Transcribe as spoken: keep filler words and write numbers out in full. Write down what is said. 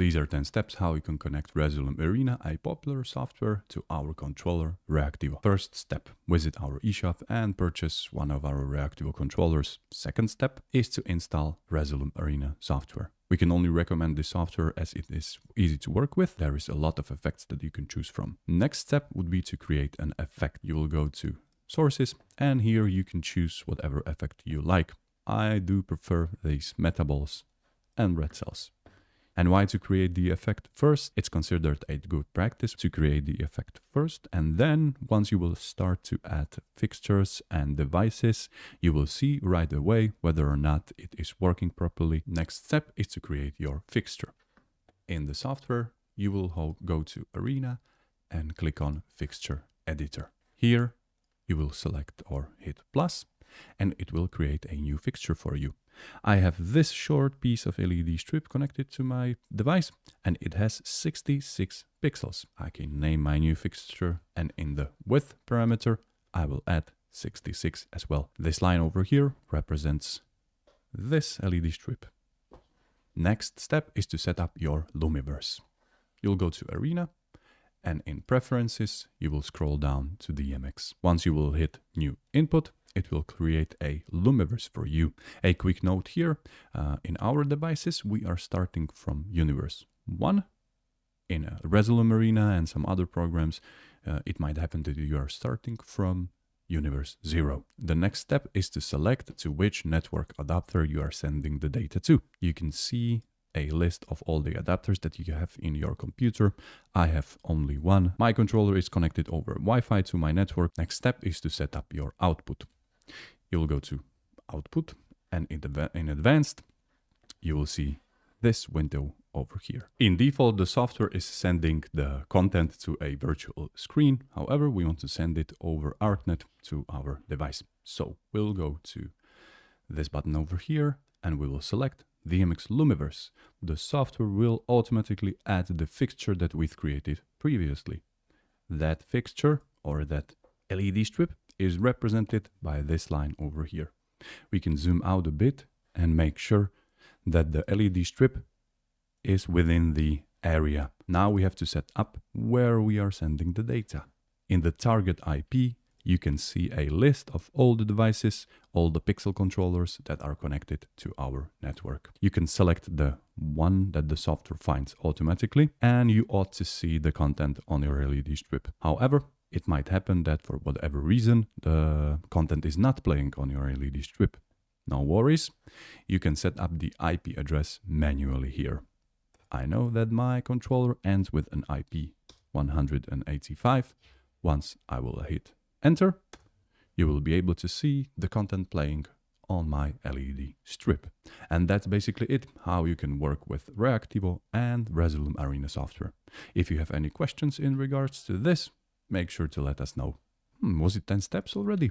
These are ten steps how you can connect Resolume Arena, a popular software, to our controller Reactivo. First step, visit our eShop and purchase one of our Reactivo controllers. Second step is to install Resolume Arena software. We can only recommend this software as it is easy to work with. There is a lot of effects that you can choose from. Next step would be to create an effect. You will go to sources and here you can choose whatever effect you like. I do prefer these metaballs and red cells. And why to create the effect first? It's considered a good practice to create the effect first, and then once you will start to add fixtures and devices, you will see right away whether or not it is working properly. Next step is to create your fixture. In the software, you will go to Arena and click on Fixture Editor. Here you will select or hit plus, and it will create a new fixture for you. I have this short piece of L E D strip connected to my device and it has sixty-six pixels. I can name my new fixture and in the width parameter, I will add sixty-six as well. This line over here represents this L E D strip. Next step is to set up your Lumiverse. You'll go to Arena and in Preferences, you will scroll down to D M X. Once you will hit New Input, it will create a Lumiverse for you. A quick note here, uh, in our devices, we are starting from Universe one. In uh, Resolume Arena and some other programs, uh, it might happen that you are starting from Universe zero. The next step is to select to which network adapter you are sending the data to. You can see a list of all the adapters that you have in your computer. I have only one. My controller is connected over Wi-Fi to my network. Next step is to set up your output. You will go to Output and in, the, in Advanced, you will see this window over here. In default, the software is sending the content to a virtual screen. However, we want to send it over Art-Net to our device. So we'll go to this button over here and we will select D M X Lumiverse. The software will automatically add the fixture that we've created previously. That fixture or that L E D strip is represented by this line over here. We can zoom out a bit and make sure that the L E D strip is within the area. Now we have to set up where we are sending the data. In the target I P, you can see a list of all the devices, all the pixel controllers that are connected to our network. You can select the one that the software finds automatically, and you ought to see the content on your L E D strip. However, it might happen that for whatever reason, the content is not playing on your L E D strip. No worries, you can set up the I P address manually here. I know that my controller ends with an I P one hundred eighty-five. Once I will hit Enter, you will be able to see the content playing on my L E D strip. And that's basically it, how you can work with Reactivo and Resolume Arena software. If you have any questions in regards to this, make sure to let us know. Hmm, was it ten steps already?